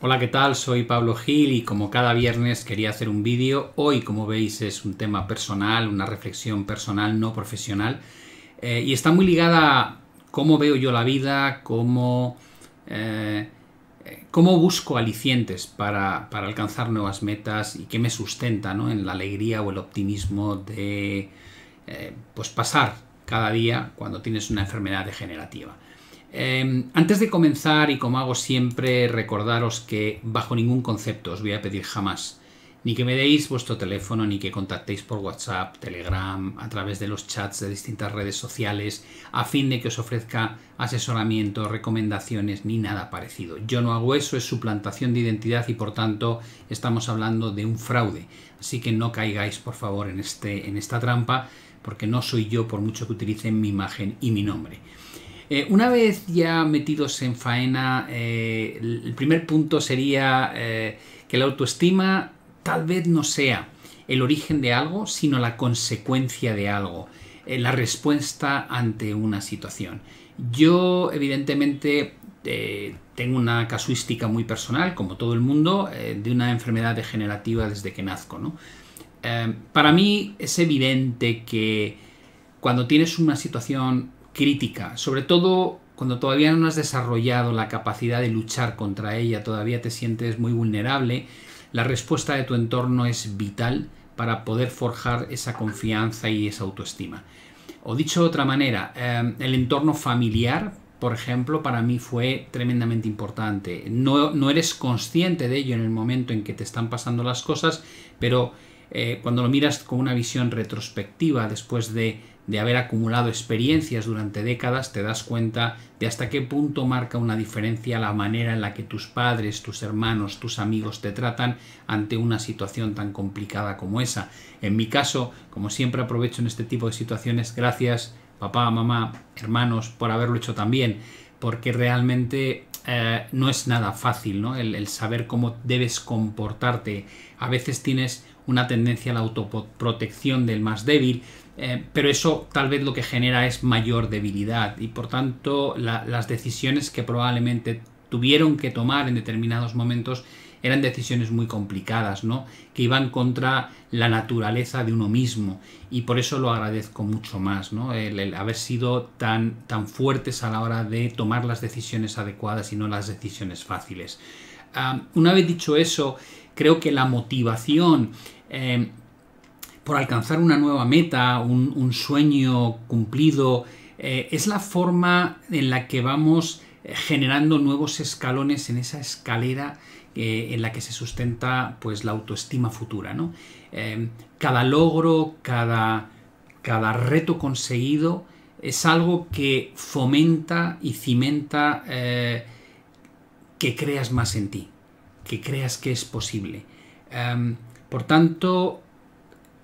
Hola, ¿qué tal? Soy Pablo Gil y como cada viernes quería hacer un vídeo. Hoy, como veis, es un tema personal, una reflexión personal, no profesional, y está muy ligada a cómo veo yo la vida, cómo busco alicientes para alcanzar nuevas metas y qué me sustenta, ¿no?, en la alegría o el optimismo de pues pasar cada día cuando tienes una enfermedad degenerativa. Antes de comenzar, y como hago siempre, recordaros que bajo ningún concepto os voy a pedir jamás ni que me deis vuestro teléfono, ni que contactéis por WhatsApp, Telegram, a través de los chats de distintas redes sociales, a fin de que os ofrezca asesoramiento, recomendaciones, ni nada parecido. Yo no hago eso, es suplantación de identidad y por tanto estamos hablando de un fraude. Así que no caigáis, por favor, en esta trampa, porque no soy yo, por mucho que utilicen mi imagen y mi nombre. Una vez ya metidos en faena, el primer punto sería que la autoestima tal vez no sea el origen de algo, sino la consecuencia de algo, la respuesta ante una situación. Yo, evidentemente, tengo una casuística muy personal, como todo el mundo, de una enfermedad degenerativa desde que nazco, ¿no? Para mí es evidente que cuando tienes una situación crítica, sobre todo cuando todavía no has desarrollado la capacidad de luchar contra ella, todavía te sientes muy vulnerable, la respuesta de tu entorno es vital para poder forjar esa confianza y esa autoestima. O dicho de otra manera, el entorno familiar, por ejemplo, para mí fue tremendamente importante. No eres consciente de ello en el momento en que te están pasando las cosas, pero cuando lo miras con una visión retrospectiva, después de haber acumulado experiencias durante décadas, te das cuenta de hasta qué punto marca una diferencia la manera en la que tus padres, tus hermanos, tus amigos te tratan ante una situación tan complicada como esa. En mi caso, como siempre aprovecho en este tipo de situaciones, gracias papá, mamá, hermanos, por haberlo hecho también, porque realmente no es nada fácil, ¿no?, el saber cómo debes comportarte. A veces tienes una tendencia a la autoprotección del más débil, pero eso tal vez lo que genera es mayor debilidad y por tanto las decisiones que probablemente tuvieron que tomar en determinados momentos eran decisiones muy complicadas, ¿no?, que iban contra la naturaleza de uno mismo, y por eso lo agradezco mucho más, ¿no?, el haber sido tan fuertes a la hora de tomar las decisiones adecuadas y no las decisiones fáciles. Una vez dicho eso, creo que la motivación por alcanzar una nueva meta, un sueño cumplido, es la forma en la que vamos generando nuevos escalones en esa escalera en la que se sustenta, pues, la autoestima futura, ¿no? Cada logro, cada reto conseguido es algo que fomenta y cimenta que creas más en ti, que creas que es posible. Por tanto,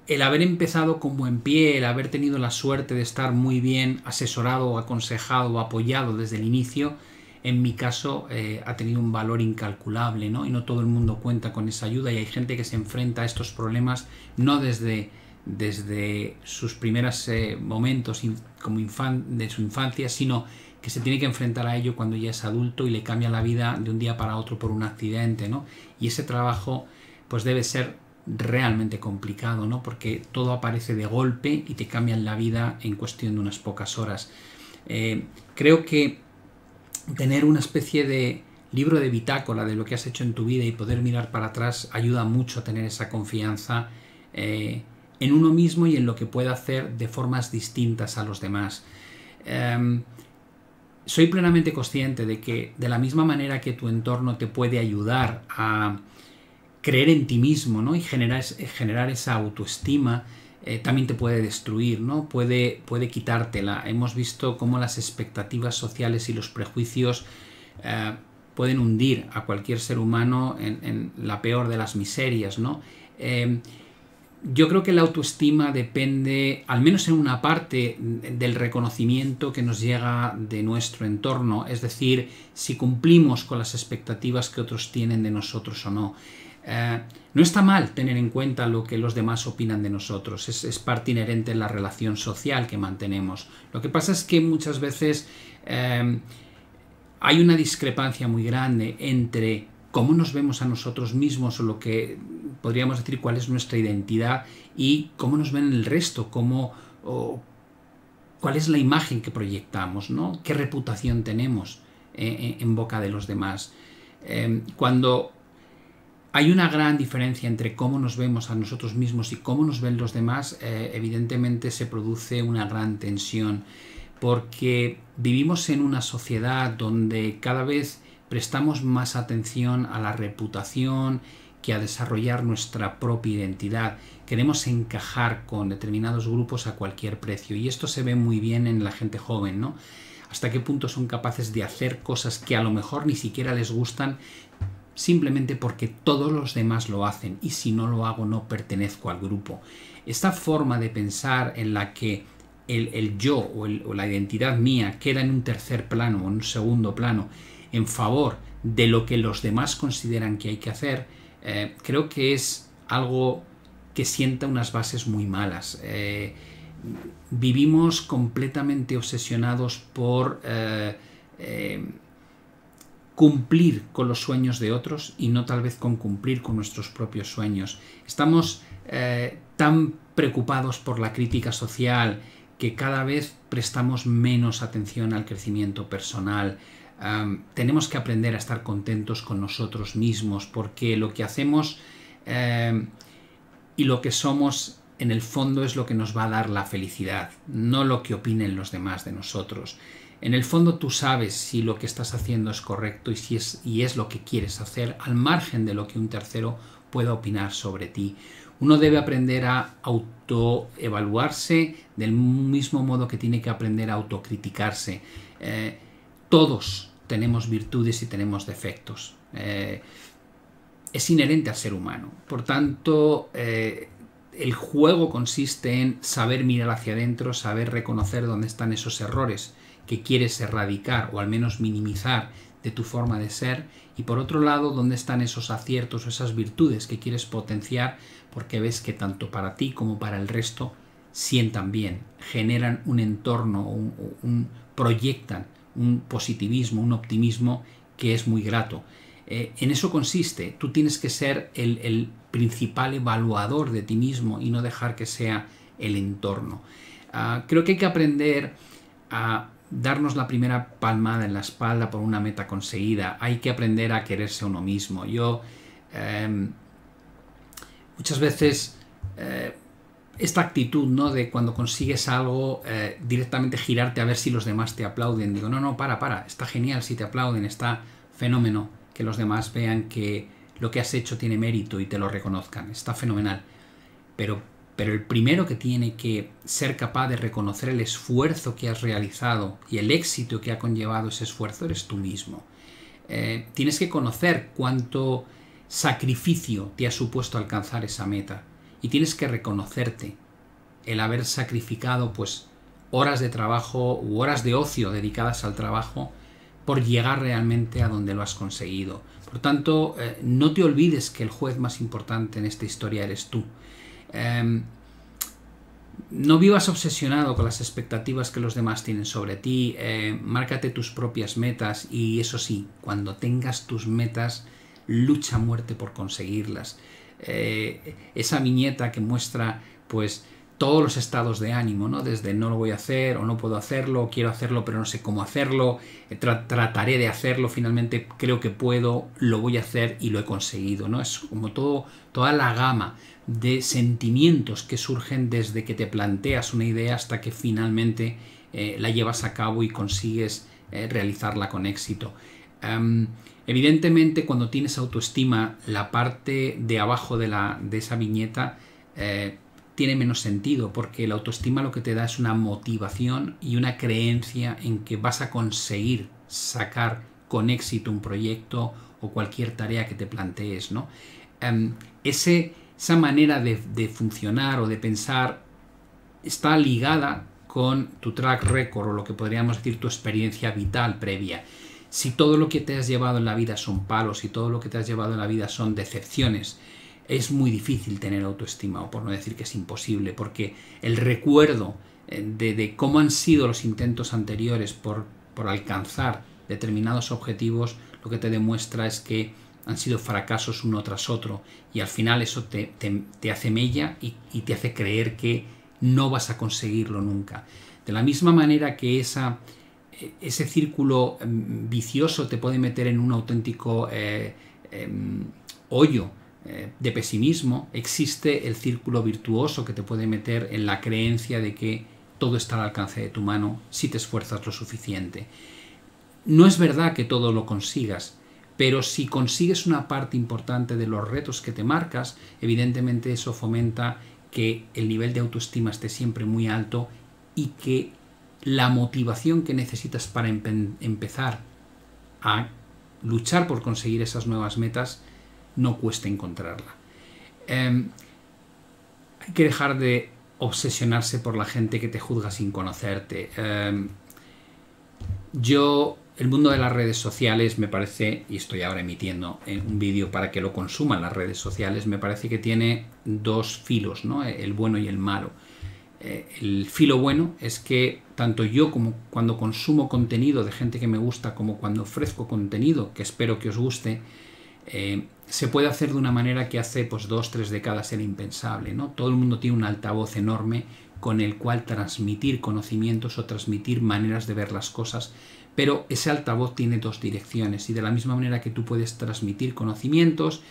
el haber empezado con buen pie, el haber tenido la suerte de estar muy bien asesorado, aconsejado, apoyado desde el inicio, en mi caso ha tenido un valor incalculable, ¿no? Y no todo el mundo cuenta con esa ayuda y hay gente que se enfrenta a estos problemas no desde sus primeros momentos como de su infancia, sino que se tiene que enfrentar a ello cuando ya es adulto y le cambia la vida de un día para otro por un accidente, ¿no? Y ese trabajo, pues, debe ser realmente complicado, ¿no?, porque todo aparece de golpe y te cambian la vida en cuestión de unas pocas horas. Creo que tener una especie de libro de bitácora de lo que has hecho en tu vida y poder mirar para atrás ayuda mucho a tener esa confianza en uno mismo y en lo que puede hacer de formas distintas a los demás. Soy plenamente consciente de que, de la misma manera que tu entorno te puede ayudar a creer en ti mismo, ¿no?, y generar esa autoestima, también te puede destruir, ¿no?, puede quitártela. Hemos visto cómo las expectativas sociales y los prejuicios pueden hundir a cualquier ser humano en la peor de las miserias, ¿no? Yo creo que la autoestima depende, al menos en una parte, del reconocimiento que nos llega de nuestro entorno, es decir, si cumplimos con las expectativas que otros tienen de nosotros o no. No está mal tener en cuenta lo que los demás opinan de nosotros, es parte inherente en la relación social que mantenemos. Lo que pasa es que muchas veces hay una discrepancia muy grande entre cómo nos vemos a nosotros mismos, o lo que podríamos decir cuál es nuestra identidad, y cómo nos ven el resto, cuál es la imagen que proyectamos, ¿no? Qué reputación tenemos en boca de los demás. Cuando hay una gran diferencia entre cómo nos vemos a nosotros mismos y cómo nos ven los demás, evidentemente se produce una gran tensión, porque vivimos en una sociedad donde cada vez prestamos más atención a la reputación que a desarrollar nuestra propia identidad. Queremos encajar con determinados grupos a cualquier precio, y esto se ve muy bien en la gente joven, ¿no? Hasta qué punto son capaces de hacer cosas que a lo mejor ni siquiera les gustan, simplemente porque todos los demás lo hacen, y si no lo hago no pertenezco al grupo. Esta forma de pensar en la que el yo o la identidad mía queda en un tercer plano o en un segundo plano en favor de lo que los demás consideran que hay que hacer, creo que es algo que sienta unas bases muy malas. Vivimos completamente obsesionados por cumplir con los sueños de otros, y no tal vez con cumplir con nuestros propios sueños. Estamos tan preocupados por la crítica social que cada vez prestamos menos atención al crecimiento personal. Tenemos que aprender a estar contentos con nosotros mismos, porque lo que hacemos y lo que somos en el fondo es lo que nos va a dar la felicidad, no lo que opinen los demás de nosotros. En el fondo tú sabes si lo que estás haciendo es correcto y si es lo que quieres hacer, al margen de lo que un tercero pueda opinar sobre ti. Uno debe aprender a autoevaluarse del mismo modo que tiene que aprender a autocriticarse. Todos tenemos virtudes y tenemos defectos. Es inherente al ser humano. Por tanto, el juego consiste en saber mirar hacia adentro, saber reconocer dónde están esos errores que quieres erradicar o al menos minimizar de tu forma de ser, y por otro lado dónde están esos aciertos o esas virtudes que quieres potenciar, porque ves que tanto para ti como para el resto sientan bien, generan un entorno, proyectan un positivismo, un optimismo que es muy grato. En eso consiste. Tú tienes que ser el principal evaluador de ti mismo y no dejar que sea el entorno. Creo que hay que aprender a darnos la primera palmada en la espalda por una meta conseguida. Hay que aprender a quererse a uno mismo. Yo muchas veces esta actitud, ¿no?, de cuando consigues algo directamente girarte a ver si los demás te aplauden. Digo, no, para, está genial si te aplauden, está fenómeno que los demás vean que lo que has hecho tiene mérito y te lo reconozcan, está fenomenal. Pero el primero que tiene que ser capaz de reconocer el esfuerzo que has realizado y el éxito que ha conllevado ese esfuerzo eres tú mismo. Tienes que conocer cuánto sacrificio te ha supuesto alcanzar esa meta, y tienes que reconocerte el haber sacrificado pues horas de trabajo u horas de ocio dedicadas al trabajo por llegar realmente a donde lo has conseguido. Por tanto, no te olvides que el juez más importante en esta historia eres tú. No vivas obsesionado con las expectativas que los demás tienen sobre ti. Márcate tus propias metas, y eso sí, cuando tengas tus metas, lucha a muerte por conseguirlas. Esa viñeta que muestra pues todos los estados de ánimo, ¿no?, desde no lo voy a hacer, o no puedo hacerlo, o quiero hacerlo pero no sé cómo hacerlo, trataré de hacerlo, finalmente creo que puedo, lo voy a hacer y lo he conseguido, ¿no? Es como toda la gama de sentimientos que surgen desde que te planteas una idea hasta que finalmente la llevas a cabo y consigues realizarla con éxito. Evidentemente, cuando tienes autoestima, la parte de abajo de esa viñeta tiene menos sentido, porque la autoestima lo que te da es una motivación y una creencia en que vas a conseguir sacar con éxito un proyecto o cualquier tarea que te plantees, ¿no? Esa manera de funcionar o de pensar está ligada con tu track record, o lo que podríamos decir tu experiencia vital previa. Si todo lo que te has llevado en la vida son palos, si todo lo que te has llevado en la vida son decepciones, es muy difícil tener autoestima, o por no decir que es imposible, porque el recuerdo de cómo han sido los intentos anteriores por alcanzar determinados objetivos, lo que te demuestra es que han sido fracasos uno tras otro, y al final eso te hace mella y te hace creer que no vas a conseguirlo nunca. De la misma manera que ese círculo vicioso te puede meter en un auténtico hoyo de pesimismo, existe el círculo virtuoso que te puede meter en la creencia de que todo está al alcance de tu mano si te esfuerzas lo suficiente. No es verdad que todo lo consigas, pero si consigues una parte importante de los retos que te marcas, evidentemente eso fomenta que el nivel de autoestima esté siempre muy alto y que la motivación que necesitas para empezar a luchar por conseguir esas nuevas metas no cueste encontrarla. Hay que dejar de obsesionarse por la gente que te juzga sin conocerte. El mundo de las redes sociales me parece, y estoy ahora emitiendo un vídeo para que lo consuman las redes sociales, me parece que tiene dos filos, ¿no? El bueno y el malo. El filo bueno es que tanto yo como cuando consumo contenido de gente que me gusta, como cuando ofrezco contenido que espero que os guste, se puede hacer de una manera que hace pues 2 o 3 décadas era impensable, ¿no? Todo el mundo tiene un altavoz enorme con el cual transmitir conocimientos o transmitir maneras de ver las cosas, pero ese altavoz tiene 2 direcciones, y de la misma manera que tú puedes transmitir conocimientos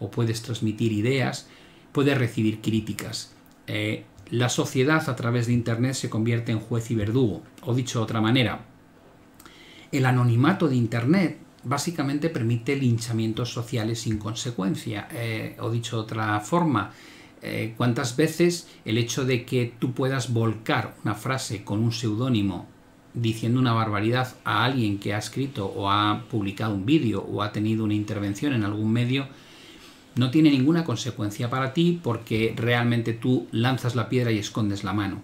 o puedes transmitir ideas, puedes recibir críticas. La sociedad a través de Internet se convierte en juez y verdugo, o dicho de otra manera, el anonimato de Internet básicamente permite linchamientos sociales sin consecuencia, o dicho de otra forma, cuántas veces el hecho de que tú puedas volcar una frase con un seudónimo diciendo una barbaridad a alguien que ha escrito o ha publicado un vídeo o ha tenido una intervención en algún medio no tiene ninguna consecuencia para ti, porque realmente tú lanzas la piedra y escondes la mano.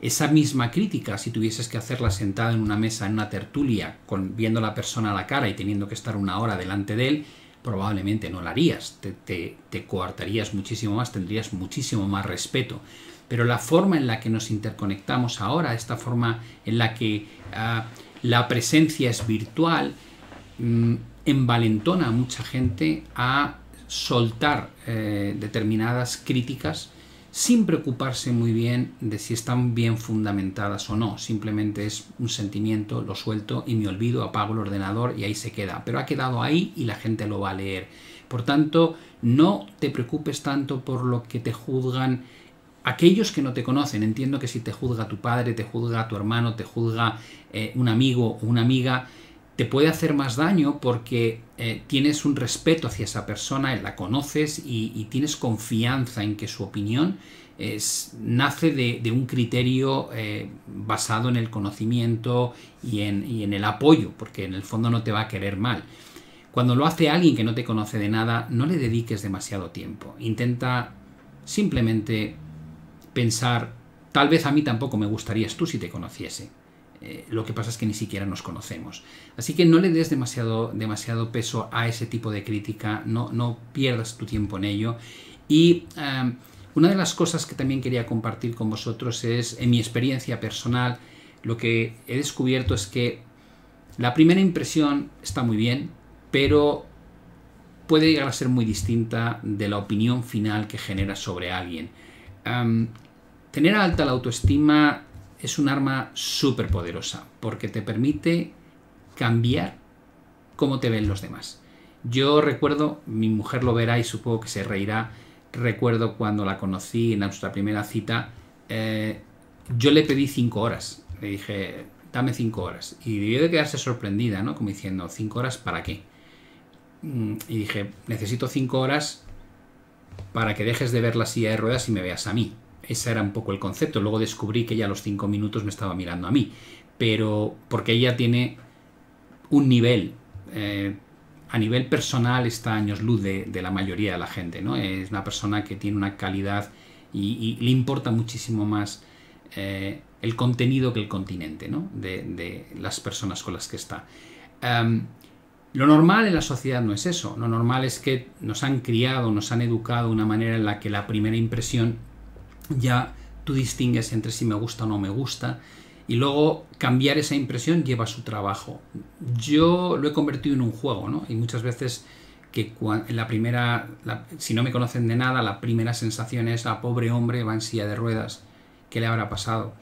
Esa misma crítica, si tuvieses que hacerla sentado en una mesa, en una tertulia, viendo a la persona a la cara y teniendo que estar una hora delante de él, probablemente no la harías, te coartarías muchísimo más, tendrías muchísimo más respeto. Pero la forma en la que nos interconectamos ahora, esta forma en la que la presencia es virtual, envalentona a mucha gente a soltar determinadas críticas sin preocuparse muy bien de si están bien fundamentadas o no. Simplemente es un sentimiento, lo suelto y me olvido, apago el ordenador y ahí se queda. Pero ha quedado ahí y la gente lo va a leer. Por tanto, no te preocupes tanto por lo que te juzgan aquellos que no te conocen. Entiendo que si te juzga tu padre, te juzga tu hermano, te juzga un amigo o una amiga, te puede hacer más daño porque tienes un respeto hacia esa persona, la conoces y tienes confianza en que su opinión nace de un criterio basado en el conocimiento y en el apoyo, porque en el fondo no te va a querer mal. Cuando lo hace alguien que no te conoce de nada, no le dediques demasiado tiempo. Intenta simplemente pensar, tal vez a mí tampoco me gustarías tú si te conociese. Lo que pasa es que ni siquiera nos conocemos. Así que no le des demasiado peso a ese tipo de crítica, no pierdas tu tiempo en ello. Y una de las cosas que también quería compartir con vosotros es, en mi experiencia personal, lo que he descubierto es que la primera impresión está muy bien, pero puede llegar a ser muy distinta de la opinión final que genera sobre alguien. Tener alta la autoestima es un arma súper poderosa porque te permite cambiar cómo te ven los demás. Yo recuerdo, mi mujer lo verá y supongo que se reirá, recuerdo cuando la conocí en nuestra primera cita, yo le pedí 5 horas, le dije, dame 5 horas. Y debió de quedarse sorprendida, ¿no? Como diciendo, ¿5 horas para qué? Y dije, necesito 5 horas para que dejes de ver la silla de ruedas y me veas a mí. Ese era un poco el concepto. Luego descubrí que ya a los 5 minutos me estaba mirando a mí, pero porque ella tiene un nivel, a nivel personal está a años luz de la mayoría de la gente, ¿no? Es una persona que tiene una calidad y le importa muchísimo más el contenido que el continente, ¿no? de las personas con las que está. Lo normal en la sociedad no es eso. Lo normal es que nos han criado, nos han educado de una manera en la que la primera impresión ya tú distingues entre si me gusta o no me gusta, y luego cambiar esa impresión lleva su trabajo. Yo lo he convertido en un juego, ¿no? Y muchas veces que si no me conocen de nada, la primera sensación es: a pobre hombre, va en silla de ruedas, ¿qué le habrá pasado?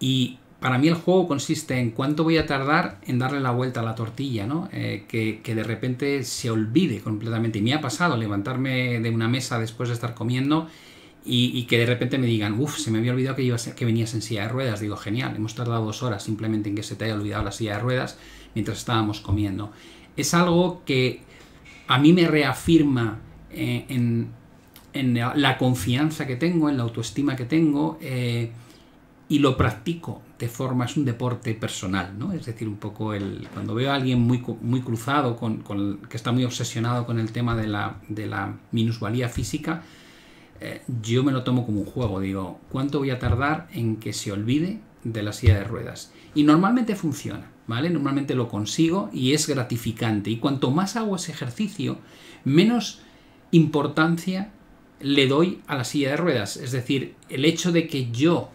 Y para mí el juego consiste en cuánto voy a tardar en darle la vuelta a la tortilla, ¿no? Que de repente se olvide completamente. Y me ha pasado levantarme de una mesa después de estar comiendo y que de repente me digan: uff, se me había olvidado que venías en silla de ruedas. Digo, genial, hemos tardado 2 horas simplemente en que se te haya olvidado la silla de ruedas mientras estábamos comiendo. Es algo que a mí me reafirma en la confianza que tengo, en la autoestima que tengo, y lo practico de forma, es un deporte personal, ¿no? Es decir, un poco cuando veo a alguien muy cruzado, que está muy obsesionado con el tema de la minusvalía física, yo me lo tomo como un juego. Digo, ¿cuánto voy a tardar en que se olvide de la silla de ruedas? Y normalmente funciona, ¿vale? Normalmente lo consigo y es gratificante. Y cuanto más hago ese ejercicio, menos importancia le doy a la silla de ruedas. Es decir, el hecho de que yo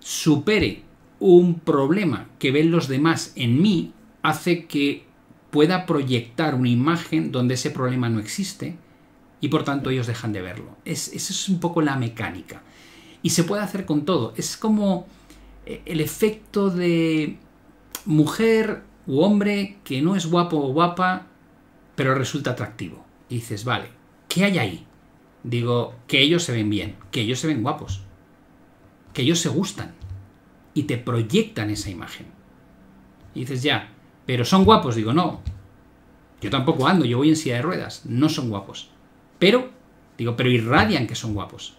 supere un problema que ven los demás en mí hace que pueda proyectar una imagen donde ese problema no existe y por tanto ellos dejan de verlo. Esa es un poco la mecánica. Y se puede hacer con todo. Es como el efecto de mujer u hombre que no es guapo o guapa, pero resulta atractivo. Y dices, vale, ¿qué hay ahí? Digo, que ellos se ven bien, que ellos se ven guapos, que ellos se gustan, y te proyectan esa imagen. Y dices, ya, pero son guapos. Digo, no, yo tampoco ando, yo voy en silla de ruedas, no son guapos. Pero, digo, pero irradian que son guapos.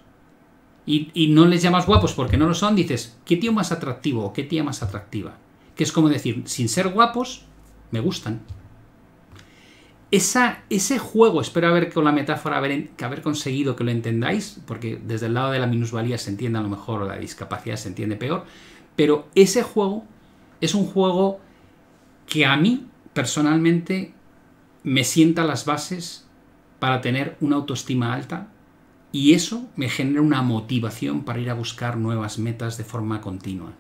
Y no les llamas guapos porque no lo son, dices, ¿qué tío más atractivo o qué tía más atractiva? Que es como decir, sin ser guapos, me gustan. Ese juego, espero haber con la metáfora haber conseguido que lo entendáis, porque desde el lado de la minusvalía se entiende a lo mejor, o la discapacidad se entiende peor, pero ese juego es un juego que a mí personalmente me sienta las bases para tener una autoestima alta, y eso me genera una motivación para ir a buscar nuevas metas de forma continua.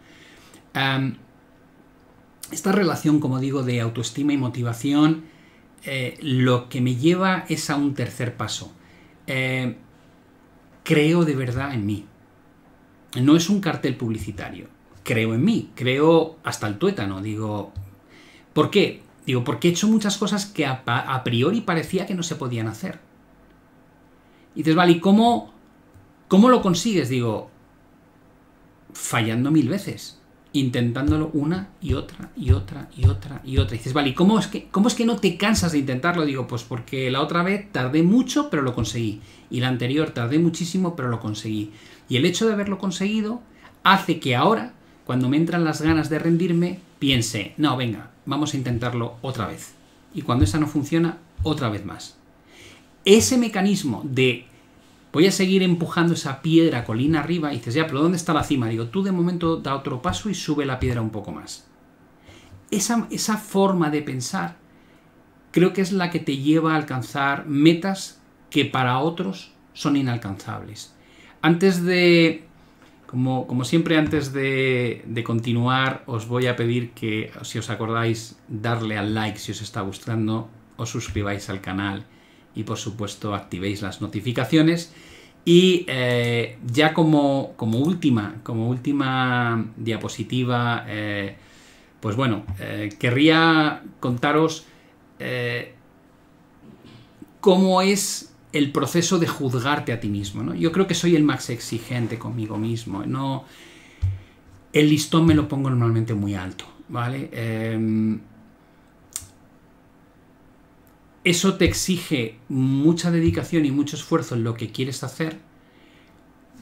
Esta relación, como digo, de autoestima y motivación, lo que me lleva es a un tercer paso. Creo de verdad en mí. No es un cartel publicitario. Creo en mí, creo hasta el tuétano. Digo, ¿por qué? Digo, porque he hecho muchas cosas que a priori parecía que no se podían hacer. Y dices, vale, ¿y cómo lo consigues? Digo, fallando 1000 veces. Intentándolo una y otra y otra y otra y otra. Y dices, vale, ¿y cómo es que no te cansas de intentarlo? Digo, pues porque la otra vez tardé mucho, pero lo conseguí. Y la anterior tardé muchísimo, pero lo conseguí. Y el hecho de haberlo conseguido hace que ahora, cuando me entran las ganas de rendirme, piense, no, venga, vamos a intentarlo otra vez. Y cuando esa no funciona, otra vez más. Ese mecanismo de voy a seguir empujando esa piedra colina arriba, y dices, ya, pero ¿dónde está la cima? Digo, tú de momento da otro paso y sube la piedra un poco más. Esa forma de pensar creo que es la que te lleva a alcanzar metas que para otros son inalcanzables. Antes de, como siempre, antes de continuar, os voy a pedir que, si os acordáis, darle al like si os está gustando, os suscribáis al canal y por supuesto activéis las notificaciones. Y ya como última diapositiva, pues bueno, querría contaros cómo es el proceso de juzgarte a ti mismo, ¿no? Yo creo que soy el más exigente conmigo mismo. No, el listón me lo pongo normalmente muy alto, ¿vale? Eso te exige mucha dedicación y mucho esfuerzo en lo que quieres hacer,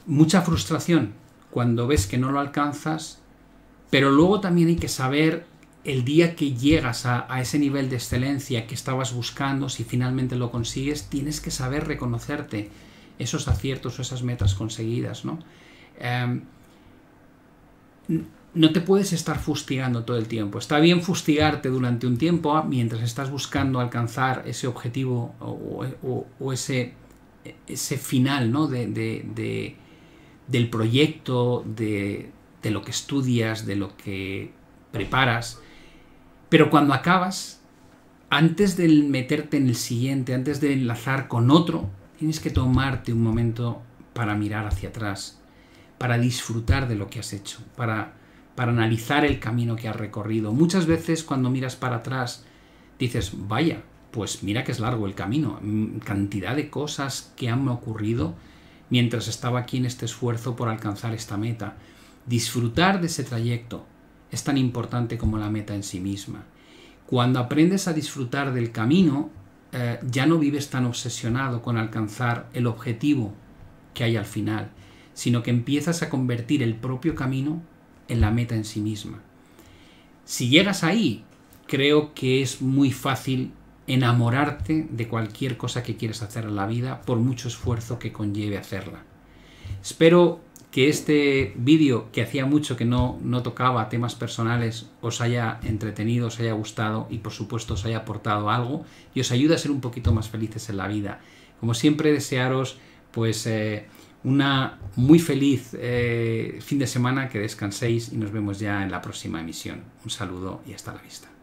mucha frustración cuando ves que no lo alcanzas, pero luego también hay que saber el día que llegas a ese nivel de excelencia que estabas buscando, si finalmente lo consigues, tienes que saber reconocerte esos aciertos o esas metas conseguidas, ¿no? No te puedes estar fustigando todo el tiempo. Está bien fustigarte durante un tiempo mientras estás buscando alcanzar ese objetivo o ese final, ¿no? del proyecto, de lo que estudias, de lo que preparas. Pero cuando acabas, antes de meterte en el siguiente, antes de enlazar con otro, tienes que tomarte un momento para mirar hacia atrás, para disfrutar de lo que has hecho, para analizar el camino que has recorrido. Muchas veces cuando miras para atrás dices, vaya, pues mira que es largo el camino, cantidad de cosas que han ocurrido mientras estaba aquí en este esfuerzo por alcanzar esta meta. Disfrutar de ese trayecto es tan importante como la meta en sí misma. Cuando aprendes a disfrutar del camino, ya no vives tan obsesionado con alcanzar el objetivo que hay al final, sino que empiezas a convertir el propio camino en la meta en sí misma. Si llegas ahí, creo que es muy fácil enamorarte de cualquier cosa que quieres hacer en la vida, por mucho esfuerzo que conlleve hacerla. Espero que este vídeo, que hacía mucho que no tocaba temas personales, os haya entretenido, os haya gustado y por supuesto os haya aportado algo y os ayude a ser un poquito más felices en la vida. Como siempre, desearos pues una muy feliz fin de semana, que descanséis y nos vemos ya en la próxima emisión. Un saludo y hasta la vista.